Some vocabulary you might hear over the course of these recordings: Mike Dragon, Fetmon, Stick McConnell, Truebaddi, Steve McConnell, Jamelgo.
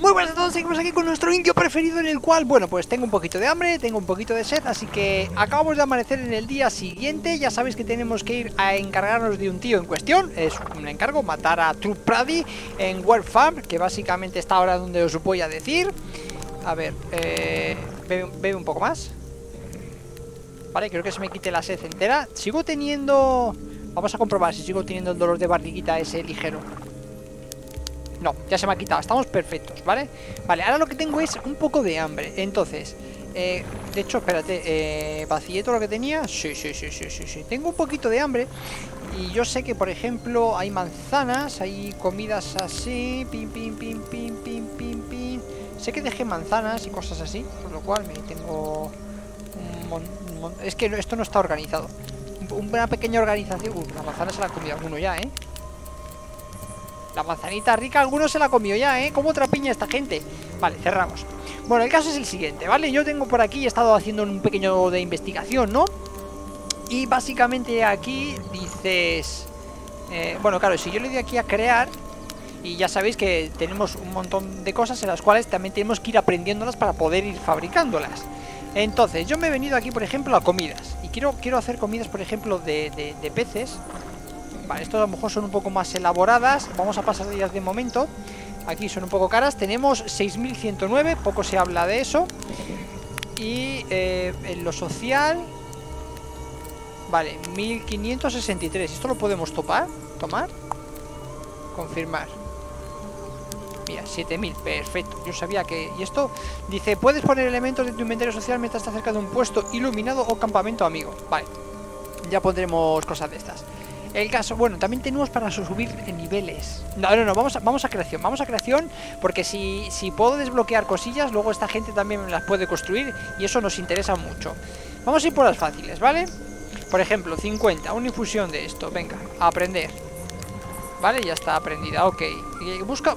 Muy buenas a todos, seguimos aquí con nuestro indio preferido en el cual, bueno, pues tengo un poquito de hambre, tengo un poquito de sed, así que acabamos de amanecer en el día siguiente. Ya sabéis que tenemos que ir a encargarnos de un tío en cuestión, es un encargo, matar a Truebaddi en World Farm, que básicamente está ahora donde os voy a decir. A ver, bebe un poco más. Vale, creo que se me quite la sed entera. Sigo teniendo... Vamos a comprobar si sigo teniendo el dolor de barriguita ese ligero. No, ya se me ha quitado, estamos perfectos, ¿vale? Vale, ahora lo que tengo es un poco de hambre. Entonces, de hecho, espérate, ¿vacié todo lo que tenía? Sí. Tengo un poquito de hambre. Y yo sé que, por ejemplo, hay manzanas, hay comidas así. Pim, pim. Sé que dejé manzanas y cosas así, por lo cual me tengo... Es que esto no está organizado. Una pequeña organización. La manzana se la ha comido alguno ya, ¿eh? La manzanita rica, alguno se la comió ya, ¿eh? Como trapiña esta gente. Vale, cerramos. Bueno, el caso es el siguiente, ¿vale? Yo tengo por aquí, he estado haciendo un pequeño de investigación, ¿no? Y básicamente aquí dices... bueno, claro, si yo le doy aquí a crear... Y ya sabéis que tenemos un montón de cosas en las cuales también tenemos que ir aprendiéndolas para poder ir fabricándolas. Entonces, yo me he venido aquí, por ejemplo, a comidas. Y quiero hacer comidas, por ejemplo, de peces. Vale, estos a lo mejor son un poco más elaboradas. Vamos a pasar de ellas de momento. Aquí son un poco caras. Tenemos 6.109, poco se habla de eso. Y en lo social... Vale, 1.563. ¿Esto lo podemos topar? ¿Tomar? Confirmar. Mira, 7.000, perfecto. Yo sabía que... Y esto dice, puedes poner elementos de tu inventario social mientras estás cerca de un puesto iluminado o campamento amigo. Vale, ya pondremos cosas de estas. El caso, bueno, también tenemos para subir niveles. No, vamos a creación. Vamos a creación porque si puedo desbloquear cosillas, luego esta gente también las puede construir y eso nos interesa mucho. Vamos a ir por las fáciles, ¿vale? Por ejemplo, 50, una infusión de esto. Venga, a aprender. Vale, ya está aprendida, ok.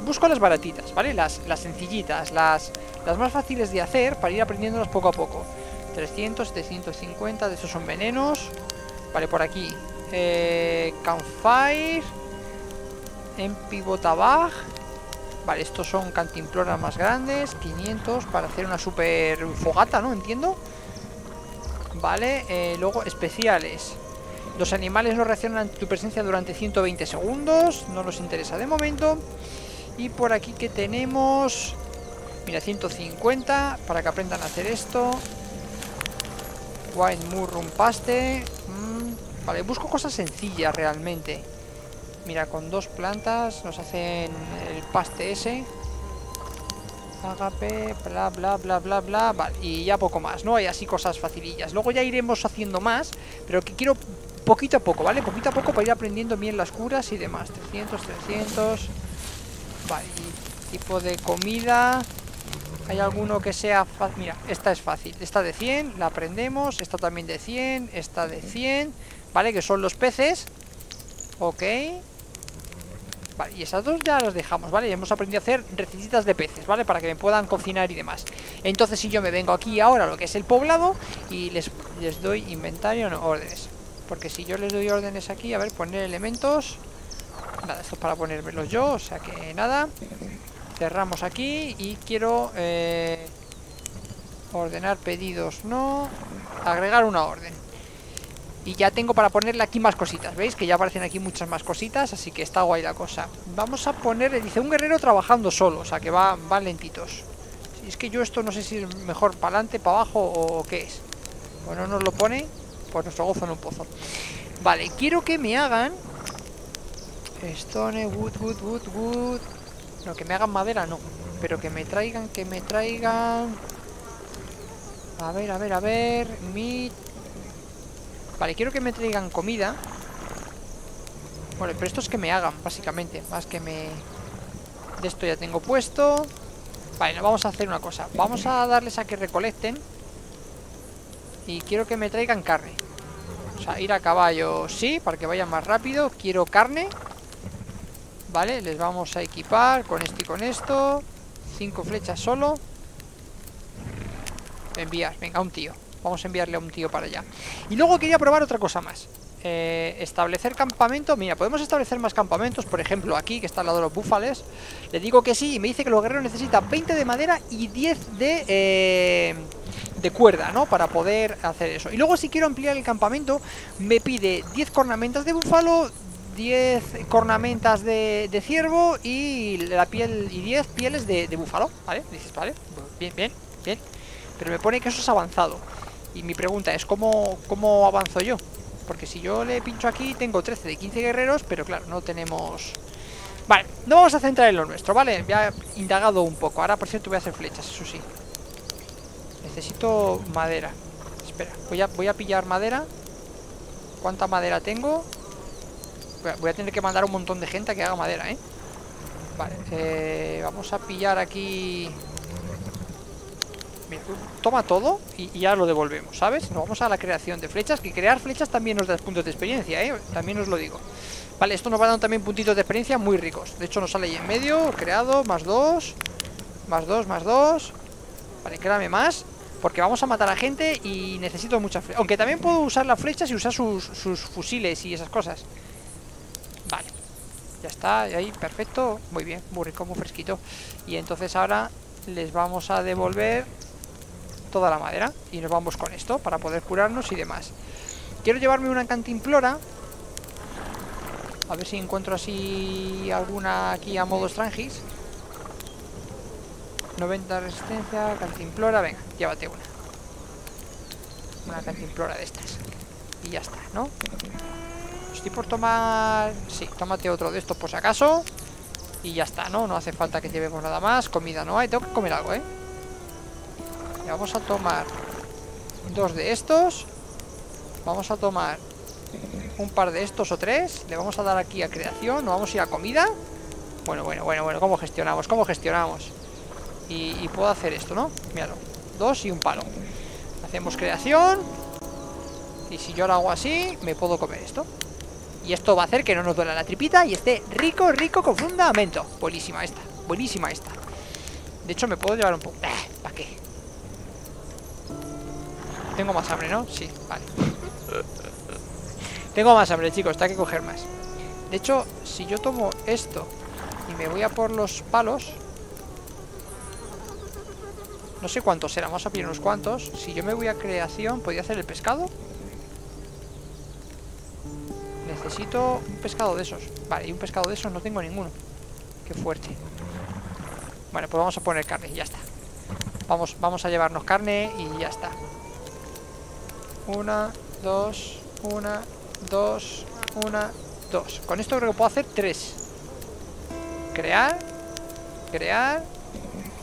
Busco las baratitas, ¿vale? Las sencillitas, las más fáciles de hacer para ir aprendiéndolas poco a poco. 300, 750, de esos son venenos. Vale, por aquí... Campfire en pivotabag. Vale, estos son cantimploras más grandes. 500 para hacer una super fogata, ¿no? Entiendo. Vale, luego especiales. Los animales no reaccionan ante tu presencia durante 120 segundos. No nos interesa de momento. Y por aquí que tenemos... Mira, 150 para que aprendan a hacer esto. White Murrum Paste. Vale, busco cosas sencillas realmente. Mira, con dos plantas nos hacen el paste ese. Agape, bla bla bla. Vale, y ya poco más, ¿no? Hay así cosas facilillas. Luego ya iremos haciendo más, pero que quiero poquito a poco, ¿vale? Poquito a poco para ir aprendiendo bien las curas y demás. 300, 300. Vale, y tipo de comida... Hay alguno que sea fácil. Mira, esta es fácil. Esta de 100, la aprendemos. Esta también de 100, esta de 100. Vale, que son los peces. Ok. Vale, y esas dos ya las dejamos, ¿vale? Ya hemos aprendido a hacer recetitas de peces, ¿vale? Para que me puedan cocinar y demás. Entonces si yo me vengo aquí ahora lo que es el poblado y les doy inventario, no, órdenes. Porque si yo les doy órdenes aquí, a ver, poner elementos. Nada, esto es para ponérmelos yo, o sea que nada. Cerramos aquí y quiero ordenar pedidos, no, agregar una orden. Y ya tengo para ponerle aquí más cositas, ¿veis? Que ya aparecen aquí muchas más cositas, así que está guay la cosa. Vamos a ponerle, dice, un guerrero trabajando solo, o sea que van lentitos. Si es que yo esto no sé si es mejor para adelante, para abajo o qué es. Bueno, nos lo pone por nuestro gozo en un pozo. Vale, quiero que me hagan... Stone, wood... No, que me hagan madera, no. Pero que me traigan... A ver... Vale, quiero que me traigan comida. Bueno, pero esto es que me hagan, básicamente. Más que me... De esto ya tengo puesto. Vale, no, vamos a hacer una cosa. Vamos a darles a que recolecten. Y quiero que me traigan carne. O sea, ir a caballo, sí, para que vayan más rápido. Quiero carne. Vale, les vamos a equipar con esto y con esto. 5 flechas solo. Enviar, venga, a un tío. Vamos a enviarle a un tío para allá. Y luego quería probar otra cosa más. Establecer campamento. Mira, podemos establecer más campamentos. Por ejemplo, aquí, que está al lado de los búfales. Le digo que sí y me dice que los guerreros necesitan 20 de madera y 10 de cuerda, ¿no? Para poder hacer eso. Y luego, si quiero ampliar el campamento, me pide 10 cornamentas de búfalo, 10 cornamentas de ciervo y la piel y 10 pieles de búfalo, ¿vale? Dices, vale, bien, bien, bien. Pero me pone que eso es avanzado. Y mi pregunta es, ¿cómo avanzo yo? Porque si yo le pincho aquí, tengo 13 de 15 guerreros, pero claro, no tenemos... Vale, no vamos a centrar en lo nuestro, ¿vale? Ya he indagado un poco. Ahora, por cierto, voy a hacer flechas, eso sí. Necesito madera. Espera, voy a pillar madera. ¿Cuánta madera tengo? Voy a tener que mandar a un montón de gente a que haga madera, ¿eh? Vale, vamos a pillar aquí... Toma todo y ya lo devolvemos, ¿sabes? Nos vamos a la creación de flechas, que crear flechas también nos da puntos de experiencia, ¿eh? También os lo digo. Vale, esto nos va dando también puntitos de experiencia muy ricos. De hecho nos sale ahí en medio, creado, más dos. Vale, créame más, porque vamos a matar a gente y necesito muchas flechas. Aunque también puedo usar las flechas y usar sus fusiles y esas cosas. Vale, ya está, ahí, perfecto. Muy bien, muy rico, muy fresquito. Y entonces ahora les vamos a devolver toda la madera y nos vamos con esto para poder curarnos y demás. Quiero llevarme una cantimplora, a ver si encuentro así alguna aquí a modo strangis. 90 resistencia, cantimplora, venga, llévate una cantimplora de estas y ya está, ¿no? Estoy por tomar, sí, tómate otro de estos por si acaso y ya está, ¿no? No hace falta que llevemos nada más, comida no hay, tengo que comer algo, ¿eh? Vamos a tomar 2 de estos. Vamos a tomar un par de estos o 3. Le vamos a dar aquí a creación. No vamos a ir a comida. Bueno, bueno, bueno, bueno. ¿Cómo gestionamos? ¿Cómo gestionamos? Y puedo hacer esto, ¿no? Míralo. 2 y un palo. Hacemos creación. Y si yo lo hago así, me puedo comer esto. Y esto va a hacer que no nos duela la tripita y esté rico, rico con fundamento. Buenísima esta. Buenísima esta. De hecho, me puedo llevar un poco. ¿Para qué? Tengo más hambre, ¿no? Sí, vale. Tengo más hambre, chicos, tengo que coger más. De hecho, si yo tomo esto y me voy a por los palos, no sé cuántos serán, vamos a pillar unos cuantos. Si yo me voy a creación, ¿podría hacer el pescado? Necesito un pescado de esos. Vale, y un pescado de esos no tengo ninguno. Qué fuerte. Bueno, pues vamos a poner carne y ya está. Vamos a llevarnos carne y ya está. 1, 2, 1, 2, 1, 2. Con esto creo que puedo hacer 3. Crear, crear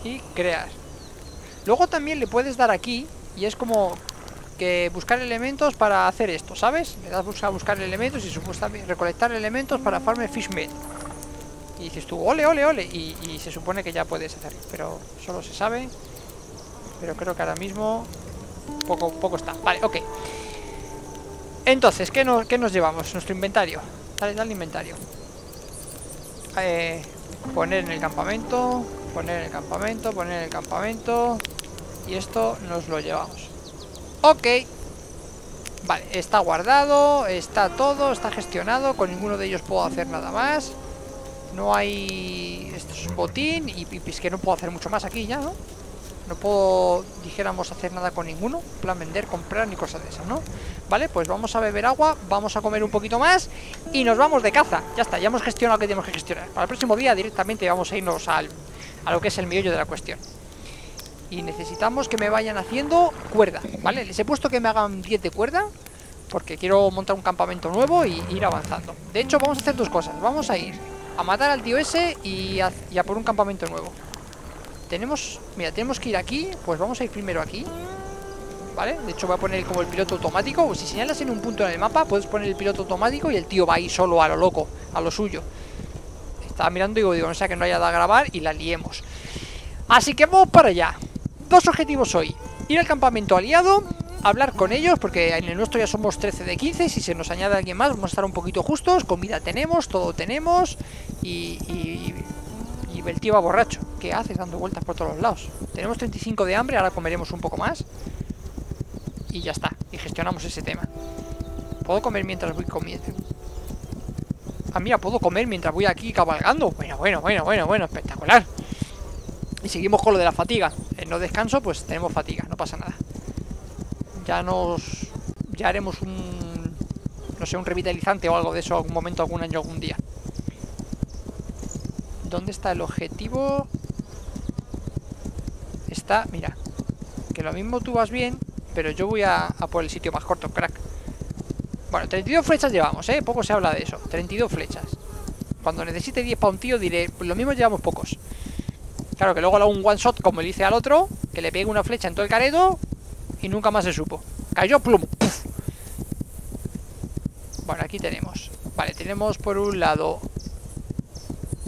y crear. Luego también le puedes dar aquí y es como que buscar elementos para hacer esto, ¿sabes? Le das a buscar elementos y supuestamente recolectar elementos para farm fish meat. Y dices tú, ole, ole, ole. Y se supone que ya puedes hacerlo, pero solo se sabe. Pero creo que ahora mismo... Poco está, vale, ok. Entonces, ¿qué nos llevamos? Nuestro inventario. Dale inventario. Poner en el campamento. Poner en el campamento. Poner en el campamento. Y esto nos lo llevamos. Ok. Vale, está guardado. Está todo, está gestionado. Con ninguno de ellos puedo hacer nada más. No hay... Esto es botín. Y es que no puedo hacer mucho más aquí ya, ¿no? No puedo, dijéramos, hacer nada con ninguno. En plan vender, comprar ni cosas de esas, ¿no? Vale, pues vamos a beber agua. Vamos a comer un poquito más y nos vamos de caza. Ya está, ya hemos gestionado lo que tenemos que gestionar. Para el próximo día directamente vamos a irnos a lo que es el meollo de la cuestión. Y necesitamos que me vayan haciendo cuerda, ¿vale? Les he puesto que me hagan 10 de cuerda porque quiero montar un campamento nuevo y ir avanzando. De hecho, vamos a hacer dos cosas. Vamos a ir a matar al tío ese y a por un campamento nuevo. Tenemos, mira, tenemos que ir aquí. Pues vamos a ir primero aquí. Vale, de hecho voy a poner como el piloto automático. Pues si señalas en un punto en el mapa, puedes poner el piloto automático y el tío va ahí solo a lo loco, a lo suyo. Estaba mirando y digo, no sea que no haya dado a grabar y la liemos. Así que vamos para allá. Dos objetivos hoy: ir al campamento aliado, hablar con ellos, porque en el nuestro ya somos 13 de 15. Si se nos añade alguien más, vamos a estar un poquito justos. Comida tenemos, todo tenemos. Y el tío va borracho. ¿Qué haces dando vueltas por todos los lados? Tenemos 35 de hambre, ahora comeremos un poco más. Y ya está, y gestionamos ese tema. ¿Puedo comer mientras voy comiendo? Ah, mira, puedo comer mientras voy aquí cabalgando. Bueno, espectacular. Y seguimos con lo de la fatiga. No descanso, pues tenemos fatiga, no pasa nada. Ya haremos un... no sé, un revitalizante o algo de eso algún momento, algún año, algún día. ¿Dónde está el objetivo? Está, mira. Que lo mismo tú vas bien, pero yo voy a por el sitio más corto, crack. Bueno, 32 flechas llevamos, ¿eh? Poco se habla de eso, 32 flechas. Cuando necesite 10 para un tío diré, pues lo mismo llevamos pocos. Claro que luego le hago un one shot como le hice al otro, que le pegue una flecha en todo el careto y nunca más se supo. Cayó plum. ¡Puf! Bueno, aquí tenemos. Vale, tenemos por un lado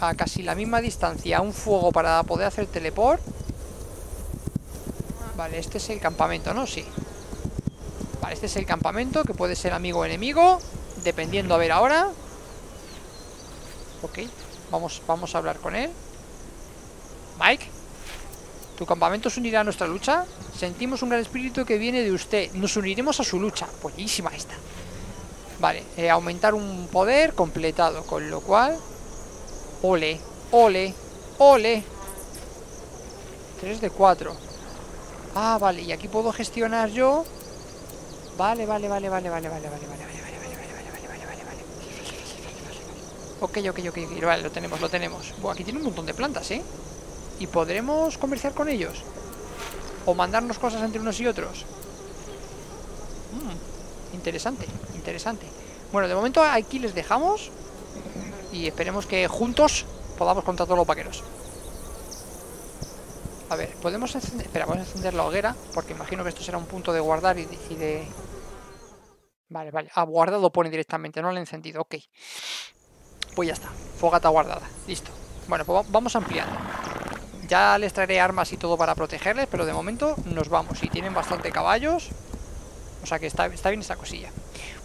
a casi la misma distancia un fuego para poder hacer teleport. Vale, este es el campamento, ¿no? Sí. Vale, este es el campamento, que puede ser amigo o enemigo, dependiendo, a ver ahora. Ok, vamos a hablar con él. Mike, ¿tu campamento se unirá a nuestra lucha? Sentimos un gran espíritu que viene de usted. Nos uniremos a su lucha. Buenísima esta. Vale, aumentar un poder completado, con lo cual... Ole, ole, ole. 3 de 4. Ah, vale, y aquí puedo gestionar yo. Vale. Ok, vale, lo tenemos. Buah, aquí tiene un montón de plantas, ¿eh? Y podremos comerciar con ellos. O mandarnos cosas entre unos y otros. Interesante. Bueno, de momento aquí les dejamos. Y esperemos que juntos podamos contra todos los vaqueros. A ver, podemos encender... Espera, vamos a encender la hoguera, porque imagino que esto será un punto de guardar y de... Vale. Ah, guardado pone directamente, no lo he encendido, ok. Pues ya está, fogata guardada, listo. Bueno, pues vamos ampliando. Ya les traeré armas y todo para protegerles, pero de momento nos vamos. Y tienen bastante caballos, o sea que está bien esa cosilla.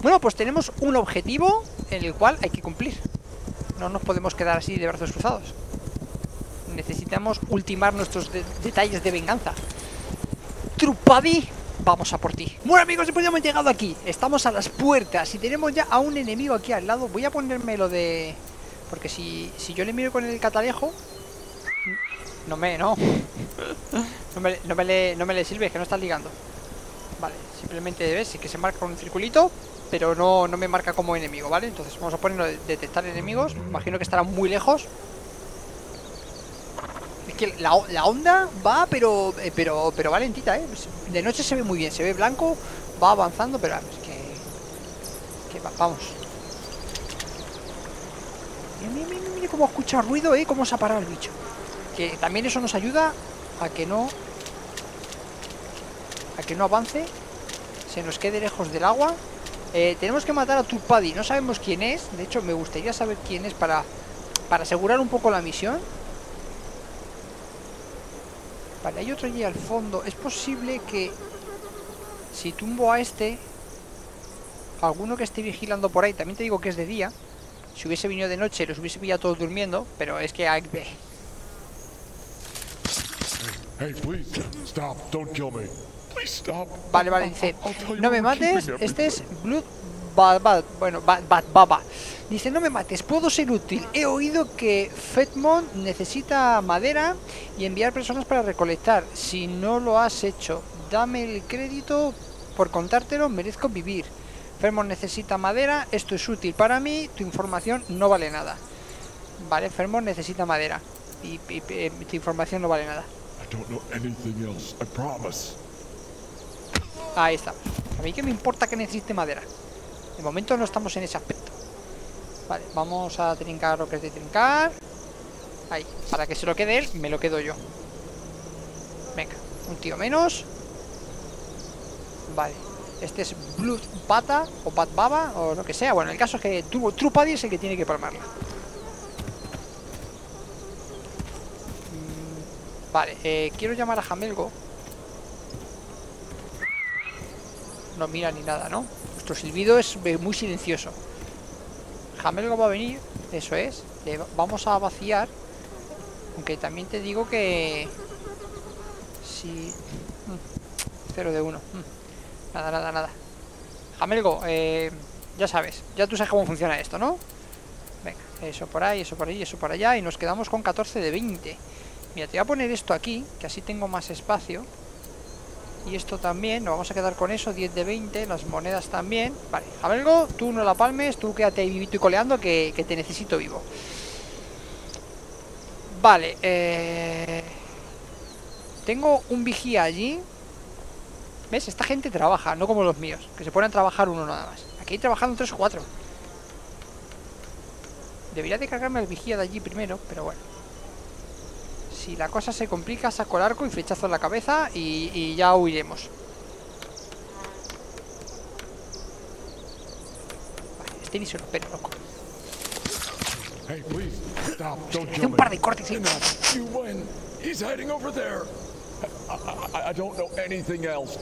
Bueno, pues tenemos un objetivo en el cual hay que cumplir. No nos podemos quedar así de brazos cruzados. Necesitamos ultimar nuestros detalles de venganza. Truebaddi, vamos a por ti. Bueno, amigos, después ya hemos llegado aquí. Estamos a las puertas y tenemos ya a un enemigo aquí al lado. Voy a ponérmelo de... Porque si yo le miro con el catalejo... No me le sirve, es que no estás ligando. Vale, simplemente ves que se marca un circulito, pero no me marca como enemigo, ¿vale? Entonces vamos a ponerlo de detectar enemigos. Imagino que estará muy lejos. Que la onda va, pero va lentita, ¿eh? De noche se ve muy bien, se ve blanco, va avanzando, pero es que vamos. Mira cómo ha escuchado ruido, ¿eh? Cómo se ha parado el bicho. Que también eso nos ayuda a que no avance, se nos quede lejos del agua. Tenemos que matar a Truebaddi, no sabemos quién es. De hecho, me gustaría saber quién es para asegurar un poco la misión. Vale, hay otro allí al fondo. Es posible que si tumbo a este, alguno que esté vigilando por ahí, también te digo que es de día. Si hubiese venido de noche, los hubiese pillado todos durmiendo, pero es que hay... Vale, dice, no me mates, este es Baba. Dice, no me mates, puedo ser útil. He oído que Fetmon necesita madera y enviar personas para recolectar. Si no lo has hecho, dame el crédito por contártelo, merezco vivir. Fetmon necesita madera, esto es útil para mí, tu información no vale nada. Vale, Fetmon necesita madera y tu información no vale nada. Ahí está. A mí que me importa que necesite madera. De momento no estamos en ese aspecto. Vale, vamos a trincar lo que es de trincar. Ahí, para que se lo quede él, me lo quedo yo. Venga, un tío menos. Vale, este es Bloodbata o Badbaba o lo que sea. Bueno, el caso es que Truebaddi es el que tiene que palmarla. Vale, quiero llamar a Jamelgo. No mira ni nada, ¿no? Nuestro silbido es muy silencioso. Jamelgo va a venir, eso es. Le vamos a vaciar. Aunque también te digo que... Si... 0 de 1. Nada. Jamelgo, ya sabes, ya tú sabes cómo funciona esto, ¿no? Venga, eso por ahí, eso por ahí, eso por allá. Y nos quedamos con 14 de 20. Mira, te voy a poner esto aquí, que así tengo más espacio. Y esto también, nos vamos a quedar con eso, 10 de 20, las monedas también. Vale, Jamelgo, tú no la palmes, tú quédate ahí vivito y coleando, que te necesito vivo. Vale, tengo un vigía allí. ¿Ves? Esta gente trabaja, no como los míos, que se ponen a trabajar uno nada más. Aquí trabajando 3 o 4. Debería de cargarme el vigía de allí primero, pero bueno. Si la cosa se complica, saco el arco y flechazo en la cabeza y ya huiremos. Vale, este ni se lo espero, loco. Hey, please, stop. Hostia, hace un par de cortes y... I don't know anything else.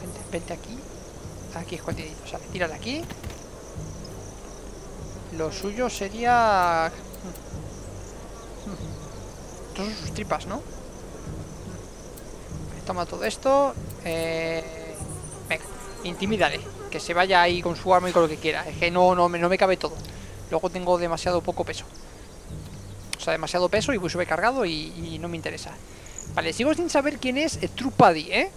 Vente, vente aquí. Aquí escondidito. O sea, tira de aquí. Lo suyo sería... Estos son sus tripas, ¿no? Toma todo esto. Venga, intimídale. Que se vaya ahí con su arma y con lo que quiera. Es que no me cabe todo. Luego tengo demasiado poco peso. O sea, demasiado peso y voy sobrecargado y no me interesa. Vale, sigo sin saber quién es Truebaddi, ¿eh?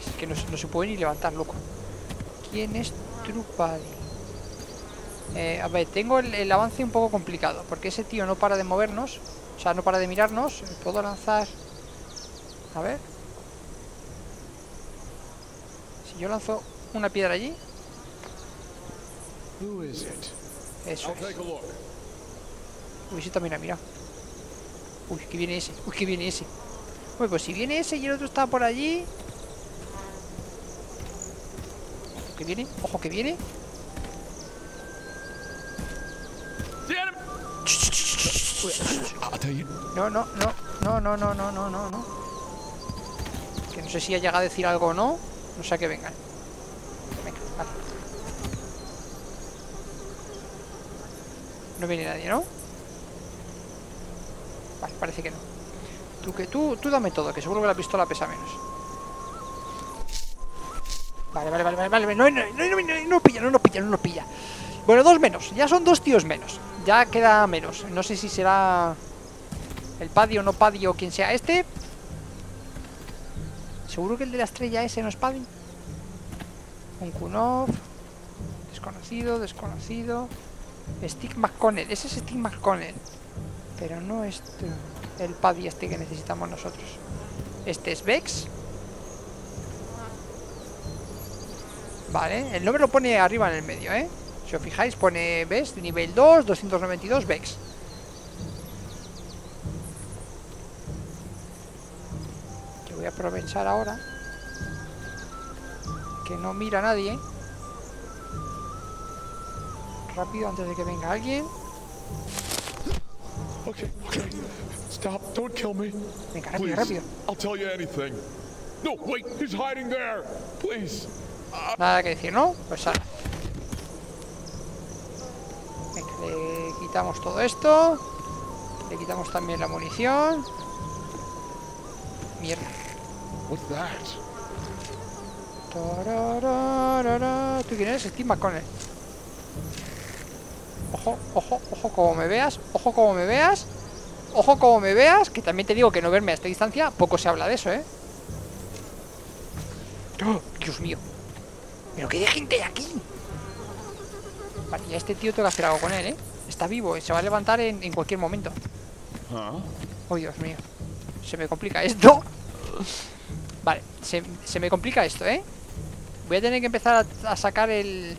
Es que no se puede ni levantar, loco. ¿Quién es Truebaddi? A ver, tengo el avance un poco complicado. Porque ese tío no para de movernos. O sea, no para de mirarnos. Puedo lanzar... A ver... Yo lanzo una piedra allí. Eso es. Uy, sí, también ha mirado. Uy, que viene ese. Uy, que viene ese. Uy, pues si viene ese y el otro está por allí. Ojo que viene. Ojo que viene. No. Que no sé si ha llegado a decir algo o no. O sea que vengan. Venga, vale. No viene nadie, ¿no? Vale, parece que no. Tú dame todo, que seguro que la pistola pesa menos. Vale. No nos pilla. Bueno, 2 menos. Ya son 2 tíos menos. Ya queda menos. No sé si será el Paddy o no Paddy o quien sea este. ¿Seguro que el de la estrella ese no es Paddy? Un Kunov. Desconocido. Stick McConnell. Ese es Stick McConnell. Pero no es el Paddy este que necesitamos nosotros. Este es Vex. Vale. El nombre lo pone arriba en el medio, ¿eh? Si os fijáis pone Vex, nivel 2, 292 Vex. Voy a aprovechar ahora que no mira a nadie. Rápido antes de que venga alguien. Okay. Stop. Don't kill me. Venga, rápido. I'll tell you anything. No, wait, he's hiding there. Please. Nada que decir, ¿no? Pues ahora. Venga, le quitamos todo esto. Le quitamos también la munición. Mierda. ¿Tú quién eres? Steve McConnell. Ojo como me veas. Que también te digo que no verme a esta distancia. Poco se habla de eso, ¿eh? ¡Oh, Dios mío! ¡Pero que hay gente de aquí! Vale, ya este tío tengo que hacer algo con él, ¿eh? Está vivo y se va a levantar en cualquier momento. ¡Oh, Dios mío! Se me complica esto. Vale, se me complica esto, ¿eh? Voy a tener que empezar a sacar el...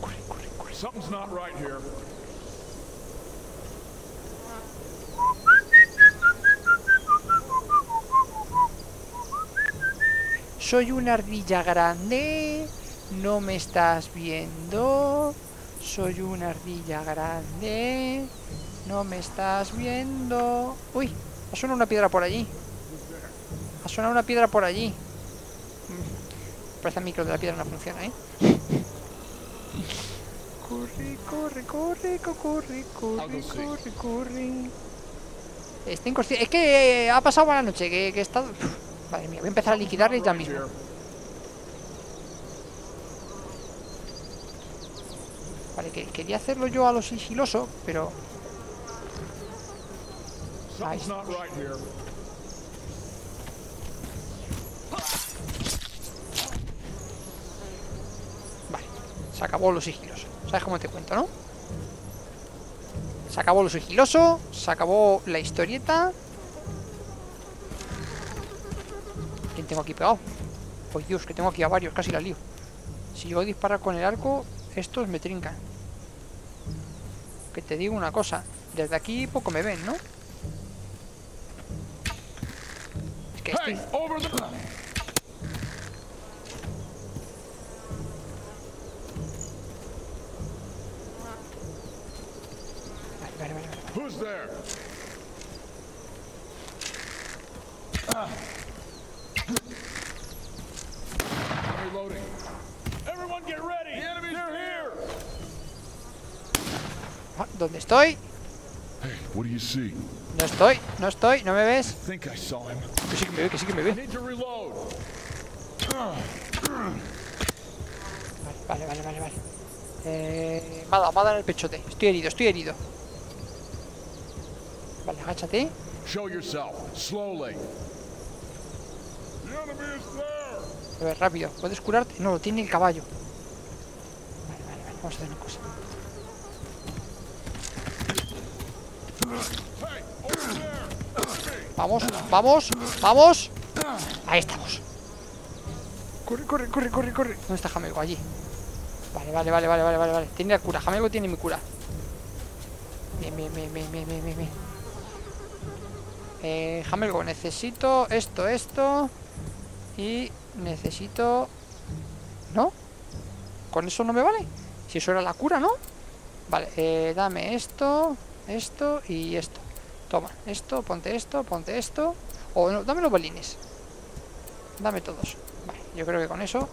Corre. Something's not right here. Soy una ardilla grande. No me estás viendo. Soy una ardilla grande. No me estás viendo. Uy, ha sonado una piedra por allí. Parece el micro de la piedra no funciona, ¿eh? Corre, corre, corre, corre, corre, corre, corre. Está inconsciente. Es que ha pasado buena noche, que he estado... Madre mía, voy a empezar a liquidarles ya mismo. Vale, que quería hacerlo yo a lo sigiloso, pero... Ahí está. Vale, se acabó lo sigiloso. ¿Sabes cómo te cuento, no? Se acabó lo sigiloso, se acabó la historieta. ¿Quién tengo aquí pegado? Por Dios, que tengo aquí a varios, casi la lío. Si yo voy a disparar con el arco, estos me trincan. Que te digo una cosa, desde aquí poco me ven, ¿no? Que estoy... Vale. Ah, ¿dónde estoy? No estoy, no estoy, ¿no me ves? Que sí que me ve, que sí que me ve. Vale, vale, vale, vale. Me ha dado en el pechote. Estoy herido, estoy herido. Vale, agáchate. A ver, rápido, ¿puedes curarte? No, lo tiene el caballo. Vale, vale, vale, vamos a hacer una cosa. Vamos, vamos, vamos. Ahí estamos. Corre, corre, corre, corre, corre. ¿Dónde está Jamego? Allí. Vale, vale, vale, vale, vale, vale. Tiene la cura, Jamego tiene mi cura. Bien, bien, bien, bien, bien, bien, bien. Jamego, necesito esto, esto. Y necesito... ¿No? ¿Con eso no me vale? Si eso era la cura, ¿no? Vale, dame esto, esto y esto. Toma, esto, ponte esto, ponte esto. O no, dame los balines. Dame todos. Vale, yo creo que con eso.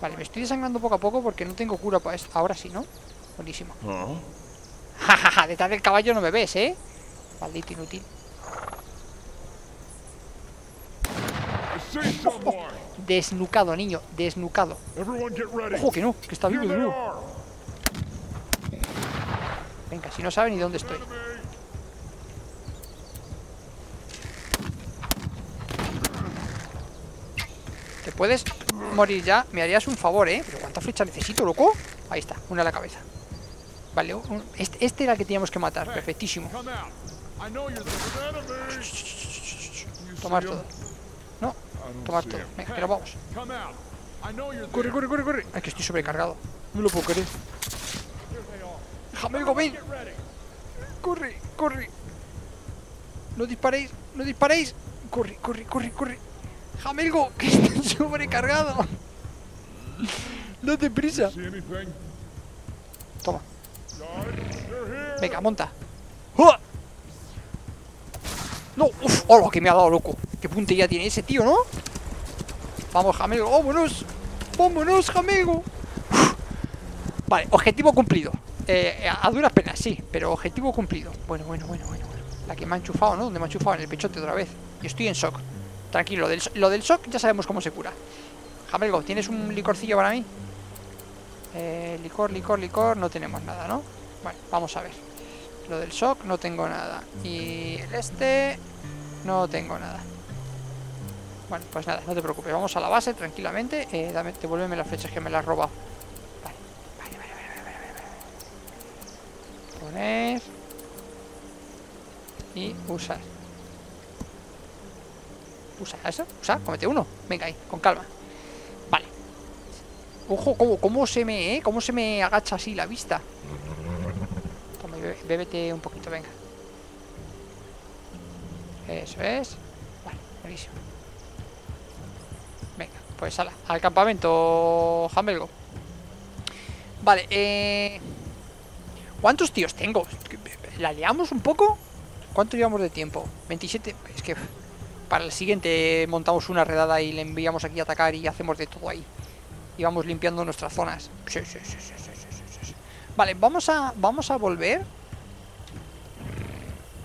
Vale, me estoy desangrando poco a poco porque no tengo cura para esto. Ahora sí, ¿no? Buenísimo. Jajaja, detrás del caballo no me ves, ¿eh? Maldito inútil. Desnucado, niño, desnucado. Ojo, que no, que está vivo de nuevo. Venga, si no sabe ni dónde estoy. Te puedes morir ya, me harías un favor, ¿eh? Pero ¿cuánta flecha necesito, loco? Ahí está, una a la cabeza. Vale, este era el que teníamos que matar, perfectísimo. Tomar todo. No, tomar todo. Venga, pero vamos. Corre, corre, corre, corre. Ay, que estoy sobrecargado. No lo puedo querer. Jamego, ven. Corre, corre. No disparéis, no disparéis. Corre, corre, corre, corre. Jamego, que estoy sobrecargado. No te prisa. Toma. Venga, monta. ¡Oh! No, uff, hola, que me ha dado, loco. Qué puntería tiene ese tío, ¿no? Vamos, Jamego, vámonos. Vámonos, Jamego. Uf. Vale, objetivo cumplido. A duras penas, sí, pero objetivo cumplido. Bueno, bueno, bueno, bueno, bueno. La que me ha enchufado, ¿no? Donde me ha enchufado, en el pechote otra vez. Yo estoy en shock. Tranquilo, lo del shock ya sabemos cómo se cura. Jamego, ¿tienes un licorcillo para mí? Licor, licor, licor. No tenemos nada, ¿no? Vale, vamos a ver. Lo del shock no tengo nada. Y el este no tengo nada. Bueno, pues nada, no te preocupes. Vamos a la base tranquilamente. Devuélveme las flechas que me las has robado. Vale, vale, vale, vale, vale, vale. Poner. Y usar. Usa eso. Usa, comete uno. Venga ahí, con calma. Vale. Ojo, cómo se me agacha así la vista. Toma, bébete un poquito, venga. Eso es. Vale, buenísimo. Venga, pues ala, al campamento, Jamego. Vale, ¿cuántos tíos tengo? ¿La liamos un poco? ¿Cuánto llevamos de tiempo? 27, es que... para el siguiente montamos una redada y le enviamos aquí a atacar y hacemos de todo ahí. Y vamos limpiando nuestras zonas. Sí, sí, sí, sí, sí, sí, sí. Vale, vamos a volver.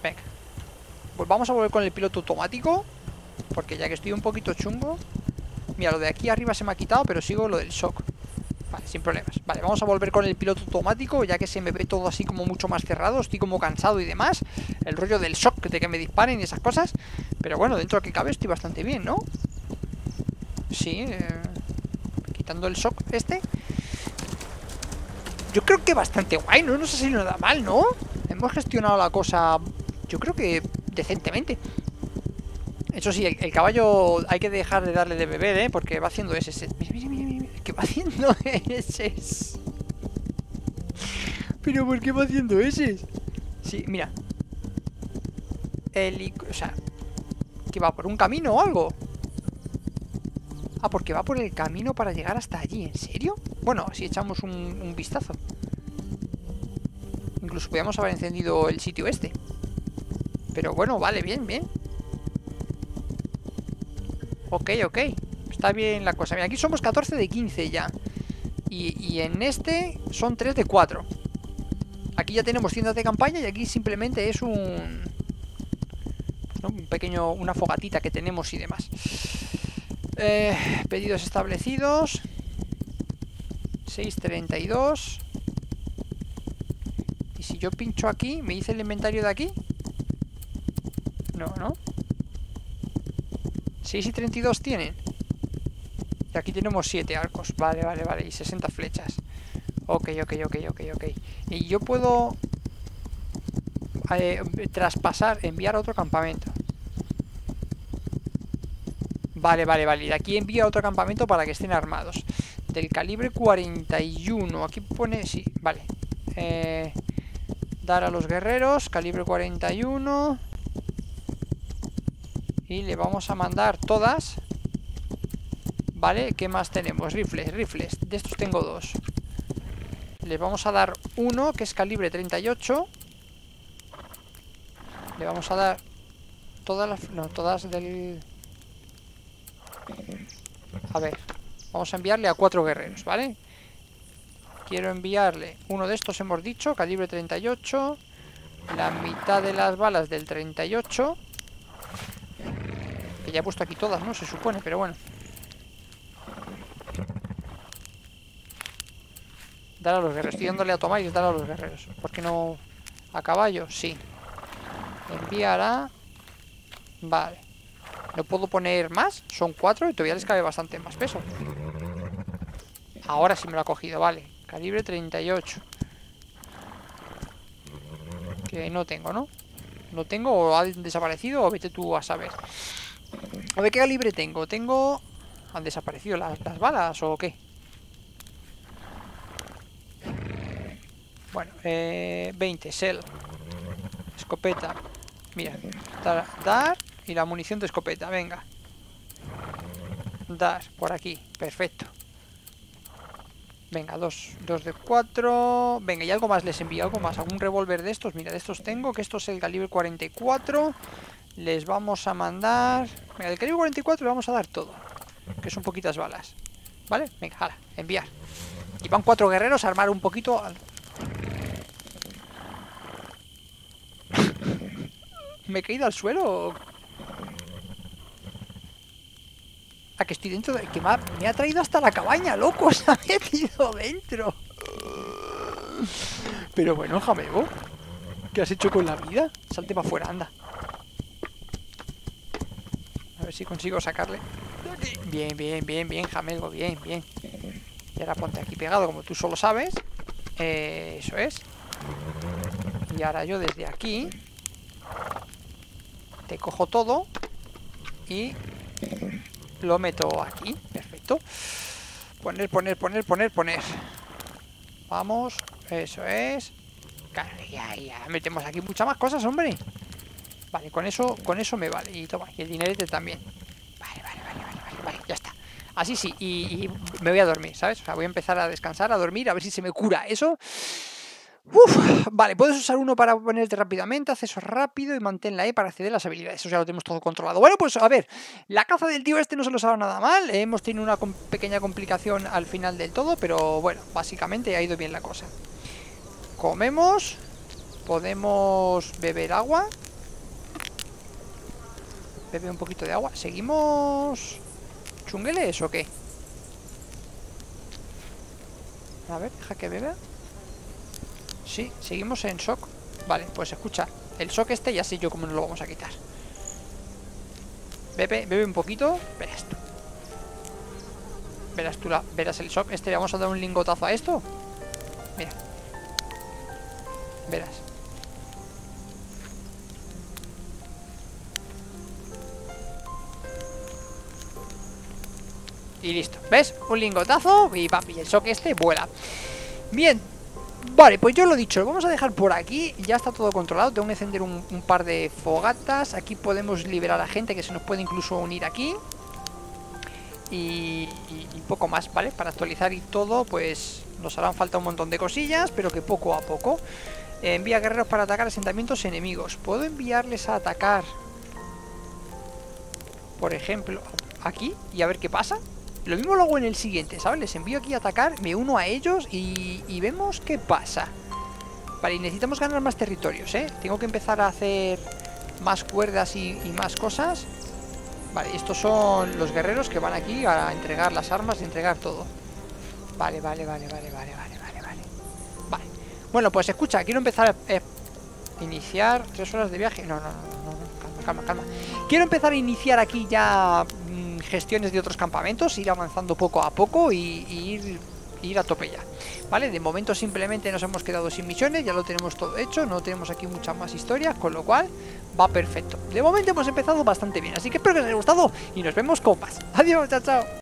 Venga. Pues vamos a volver con el piloto automático. Porque ya que estoy un poquito chungo. Mira, lo de aquí arriba se me ha quitado, pero sigo lo del shock. Vale, sin problemas. Vale, vamos a volver con el piloto automático, ya que se me ve todo así como mucho más cerrado. Estoy como cansado y demás. El rollo del shock de que me disparen y esas cosas. Pero bueno, dentro de que cabe estoy bastante bien, ¿no? Sí, quitando el shock este. Yo creo que bastante guay, ¿no? No sé si nos da mal, ¿no? Hemos gestionado la cosa, yo creo que decentemente. Eso sí, el caballo hay que dejar de darle de beber, ¿eh? Porque va haciendo ese... ¿Qué va haciendo ese? ¿Pero por qué va haciendo ese? Sí, mira. O sea, ¿que va por un camino o algo? Ah, porque va por el camino para llegar hasta allí, ¿en serio? Bueno, si echamos un vistazo. Incluso podíamos haber encendido el sitio este. Pero bueno, vale, bien, bien. Ok, ok, está bien la cosa. Mira, aquí somos 14 de 15 ya. Y en este son 3 de 4. Aquí ya tenemos tiendas de campaña y aquí simplemente es un pequeño... una fogatita que tenemos y demás. Pedidos establecidos. 632. Y si yo pincho aquí, ¿me dice el inventario de aquí? No, no. 6 y 32 tienen. Y aquí tenemos 7 arcos. Vale, vale, vale. Y 60 flechas. Ok, ok, ok, ok, ok. Y yo puedo traspasar, enviar a otro campamento. Vale, vale, vale. Y de aquí envío a otro campamento para que estén armados. Del calibre 41. Aquí pone... Sí, vale. Dar a los guerreros. Calibre 41. Y le vamos a mandar todas. Vale, ¿qué más tenemos? Rifles, rifles, de estos tengo 2. Les vamos a dar uno, que es calibre 38. Le vamos a dar todas las... No, todas del... A ver, vamos a enviarle a 4 guerreros, ¿vale? Quiero enviarle uno de estos, hemos dicho, calibre 38. La mitad de las balas del 38. Que ya he puesto aquí todas, ¿no? Se supone, pero bueno. Dar a los guerreros. Estoy dándole a tomar y dar a los guerreros. ¿Por qué no? ¿A caballo? Sí. Enviará. Vale. ¿No puedo poner más? Son 4 y todavía les cabe bastante más peso. Ahora sí me lo ha cogido, vale. Calibre 38. Que no tengo, ¿no? No tengo, o han desaparecido, o vete tú a saber. A ver, ¿qué calibre tengo? Tengo... ¿Han desaparecido las balas o qué? Bueno, 20, sell. Escopeta. Mira, dar y la munición de escopeta, venga. Dar, por aquí, perfecto. Venga, 2 de 4. Venga, y algo más les envío, algo más. Algún revólver de estos, mira, de estos tengo. Que esto es el calibre 44. Les vamos a mandar... Venga, del calibre 44 le vamos a dar todo. Que son poquitas balas. ¿Vale? Venga, ala, enviar. Y van 4 guerreros a armar un poquito al... ¿Me he caído al suelo? Ah, que estoy dentro de... Que me ha traído hasta la cabaña, loco. Se ha metido dentro. Pero bueno, Jamebo, ¿qué has hecho con la vida? Salte para afuera, anda. A ver si consigo sacarle. Bien, bien, bien, bien, Jamego, bien, bien. Y ahora ponte aquí pegado, como tú solo sabes. Eso es. Y ahora yo desde aquí te cojo todo y lo meto aquí. Perfecto. Poner, poner, poner, poner, poner. Vamos, eso es. Ya, ya, metemos aquí muchas más cosas, hombre. Vale, con eso me vale. Y toma, y el dinerete también. Vale, vale, vale, vale, vale, vale, ya está. Así sí, y me voy a dormir, ¿sabes? O sea, voy a empezar a descansar, a dormir, a ver si se me cura eso. Uf, vale, puedes usar uno para ponerte rápidamente, acceso rápido y mantén la E para acceder a las habilidades. Eso ya lo tenemos todo controlado. Bueno, pues a ver, la caza del tío este no se nos ha dado nada mal. Hemos tenido una pequeña complicación al final del todo, pero bueno, básicamente ha ido bien la cosa. Comemos, podemos beber agua. Bebe un poquito de agua. ¿Seguimos chungueles o qué? A ver, deja que beba. Sí, seguimos en shock. Vale, pues escucha, el shock este ya sé yo cómo nos lo vamos a quitar. Bebe, bebe un poquito. Verás tú. Verás tú, verás el shock este. Le vamos a dar un lingotazo a esto. Mira. Verás. Y listo, ¿ves? Un lingotazo y papi, y el shock este vuela. Bien. Vale, pues yo lo he dicho, lo vamos a dejar por aquí. Ya está todo controlado, tengo que encender un par de fogatas. Aquí podemos liberar a gente que se nos puede incluso unir aquí. Y poco más, ¿vale? Para actualizar y todo, pues nos harán falta un montón de cosillas, pero que poco a poco. Envía guerreros para atacar asentamientos enemigos. ¿Puedo enviarles a atacar? Por ejemplo, aquí, y a ver qué pasa. Lo mismo lo hago en el siguiente, ¿sabes? Les envío aquí a atacar, me uno a ellos y vemos qué pasa. Vale, y necesitamos ganar más territorios, ¿eh? Tengo que empezar a hacer más cuerdas y más cosas. Vale, estos son los guerreros que van aquí a entregar las armas, a entregar todo. Vale, vale, vale, vale, vale, vale, vale, vale. Vale. Bueno, pues escucha, quiero empezar a iniciar 3 horas de viaje. No, no, no, no, calma, calma, calma. Quiero empezar a iniciar aquí ya gestiones de otros campamentos, ir avanzando poco a poco y ir a tope ya, ¿vale? De momento simplemente nos hemos quedado sin misiones, ya lo tenemos todo hecho, no tenemos aquí muchas más historias, con lo cual va perfecto. De momento hemos empezado bastante bien, así que espero que os haya gustado y nos vemos con más. Adiós, chao, chao.